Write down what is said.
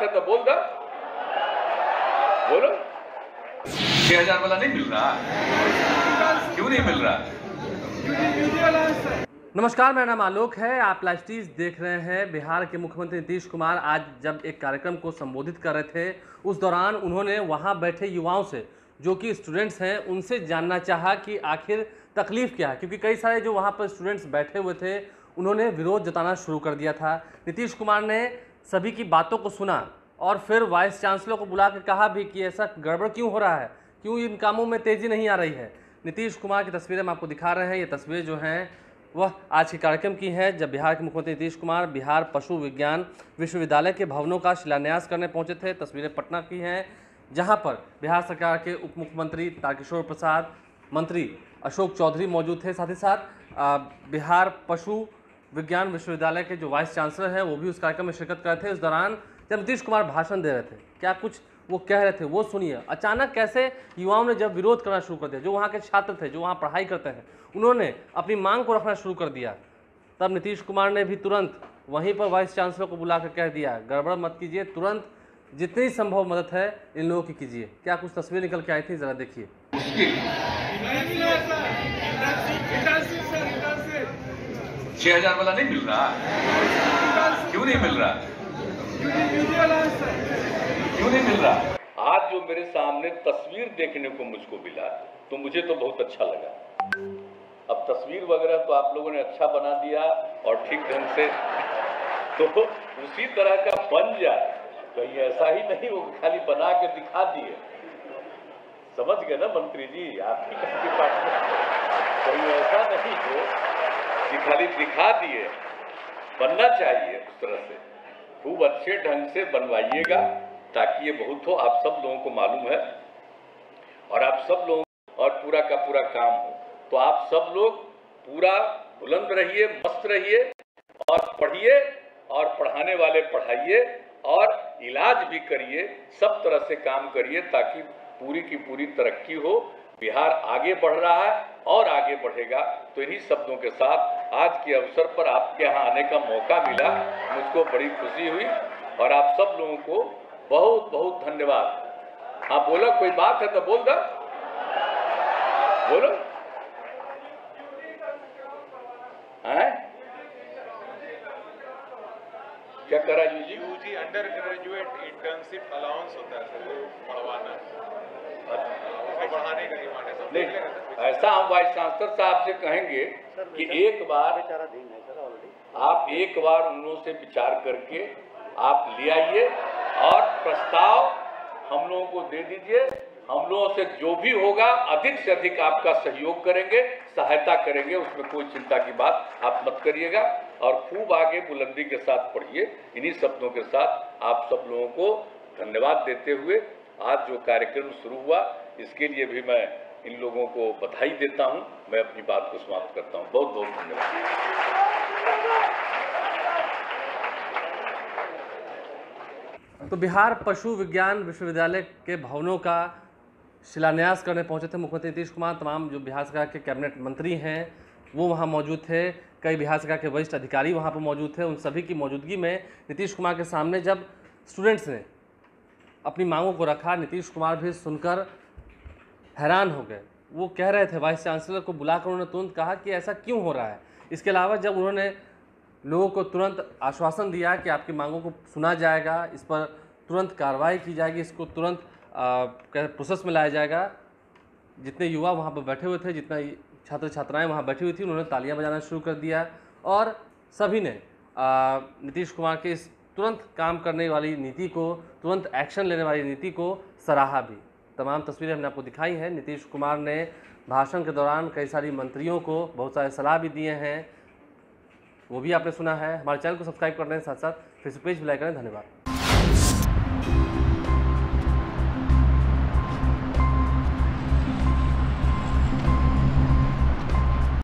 बात है तो बोल दो, बोलो। 6000 वाला नहीं मिल रहा, क्यों नहीं मिल रहा? नमस्कार, मेरा नाम आलोक है। आप लाइव स्टीज देख रहे हैं। बिहार के मुख्यमंत्री नीतीश कुमार आज जब एक कार्यक्रम को संबोधित कर रहे थे, उस दौरान उन्होंने वहां बैठे युवाओं से, जो कि स्टूडेंट्स हैं, उनसे जानना चाहा कि आखिर तकलीफ क्या है, क्योंकि कई सारे जो वहां पर स्टूडेंट्स बैठे हुए थे उन्होंने विरोध जताना शुरू कर दिया था। नीतीश कुमार ने सभी की बातों को सुना और फिर वाइस चांसलर को बुला कर कहा भी कि ऐसा गड़बड़ क्यों हो रहा है, क्यों इन कामों में तेज़ी नहीं आ रही है। नीतीश कुमार की तस्वीरें हम आपको दिखा रहे हैं। ये तस्वीरें जो हैं वह आज के कार्यक्रम की है, जब बिहार के मुख्यमंत्री नीतीश कुमार बिहार पशु विज्ञान विश्वविद्यालय के भवनों का शिलान्यास करने पहुंचे थे। तस्वीरें पटना की हैं, जहां पर बिहार सरकार के उप मुख्यमंत्री तारकिशोर प्रसाद, मंत्री अशोक चौधरी मौजूद थे। साथ ही साथ बिहार पशु विज्ञान विश्वविद्यालय के जो वाइस चांसलर हैं वो भी उस कार्यक्रम में शिरकत कर रहे थे। उस दौरान जब नीतीश कुमार भाषण दे रहे थे, क्या कुछ वो कह रहे थे वो सुनिए। अचानक कैसे युवाओं ने जब विरोध करना शुरू कर दिया, जो वहाँ के छात्र थे, जो वहाँ पढ़ाई करते हैं, उन्होंने अपनी मांग को रखना शुरू कर दिया। तब नीतीश कुमार ने भी तुरंत वहीं पर वाइस चांसलर को बुलाकर कह दिया, गड़बड़ मत कीजिए, तुरंत जितनी संभव मदद है इन लोगों की कीजिए। क्या कुछ तस्वीरें निकल के आई थी, जरा देखिए। छह हजार वाला नहीं मिल रहा, क्यों नहीं मिल रहा? क्यों नहीं मिल रहा? आज जो मेरे सामने तस्वीर देखने को मुझको मिला तो मुझे तो बहुत अच्छा लगा। अब तस्वीर वगैरह तो आप लोगों ने अच्छा बना दिया और ठीक ढंग से, तो उसी तरह का बन जाए, कहीं ऐसा ही नहीं वो खाली बना के दिखा दिए। समझ गए ना मंत्री जी, आपकी कहीं ऐसा नहीं हो कि खाली दिखा दिए, बनना चाहिए उस तरह से। खूब अच्छे ढंग से बनवाइएगा ताकि ये बहुत हो, आप सब लोगों को मालूम है, और आप सब लोग और पूरा का पूरा काम हो। तो आप सब लोग पूरा बुलंद रहिए, मस्त रहिए और पढ़िए, और पढ़ाने वाले पढ़ाइए, और इलाज भी करिए, सब तरह से काम करिए ताकि पूरी की पूरी तरक्की हो। बिहार आगे बढ़ रहा है और आगे बढ़ेगा। तो इन्हीं शब्दों के साथ आज के अवसर पर आपके यहाँ आने का मौका मिला, मुझको बड़ी खुशी हुई, और आप सब लोगों को बहुत बहुत धन्यवाद। आप बोलो, कोई बात है तो बोल दो, बोलो। हैं क्या करा UG? UG under graduate internship allowance होता है, पढ़वाना बढ़ाने का नहीं। ऐसा हम वाइस चांसलर साहब से कहेंगे कि एक बार आप एक बार उन लोगों से विचार करके आप ले आइए और प्रस्ताव हम लोगों को दे दीजिए। हम लोगों से जो भी होगा अधिक से अधिक आपका सहयोग करेंगे, सहायता करेंगे, उसमें कोई चिंता की बात आप मत करिएगा। और खूब आगे बुलंदी के साथ पढ़िए। इन्हीं शब्दों के साथ आप सब लोगों को धन्यवाद देते हुए आज जो कार्यक्रम शुरू हुआ, इसके लिए भी मैं इन लोगों को बधाई देता हूं। मैं अपनी बात को समाप्त करता हूं। बहुत बहुत धन्यवाद। तो बिहार पशु विज्ञान विश्वविद्यालय के भवनों का शिलान्यास करने पहुंचे थे मुख्यमंत्री नीतीश कुमार। तमाम जो बिहार सरकार के कैबिनेट मंत्री हैं वो वहाँ मौजूद थे, कई बिहार सरकार के वरिष्ठ अधिकारी वहाँ पर मौजूद थे। उन सभी की मौजूदगी में नीतीश कुमार के सामने जब स्टूडेंट्स ने अपनी मांगों को रखा, नीतीश कुमार भी सुनकर हैरान हो गए। वो कह रहे थे, वाइस चांसलर को बुलाकर उन्होंने तुरंत कहा कि ऐसा क्यों हो रहा है। इसके अलावा जब उन्होंने लोगों को तुरंत आश्वासन दिया कि आपकी मांगों को सुना जाएगा, इस पर तुरंत कार्रवाई की जाएगी, इसको तुरंत प्रोसेस में लाया जाएगा, जितने युवा वहाँ पर बैठे हुए थे, जितना छात्र छात्राएँ वहाँ बैठी हुई थी, उन्होंने तालियाँ बजाना शुरू कर दिया और सभी ने नीतीश कुमार के इस तुरंत काम करने वाली नीति को, तुरंत एक्शन लेने वाली नीति को सराहा भी। तमाम तस्वीरें हमने आपको दिखाई हैं। नीतीश कुमार ने भाषण के दौरान कई सारी मंत्रियों को बहुत सारे सलाह भी दिए हैं, वो भी आपने सुना है। हमारे चैनल को सब्सक्राइब कर लें, साथ साथ फेसबुक पेज भी लाइक करें। धन्यवाद।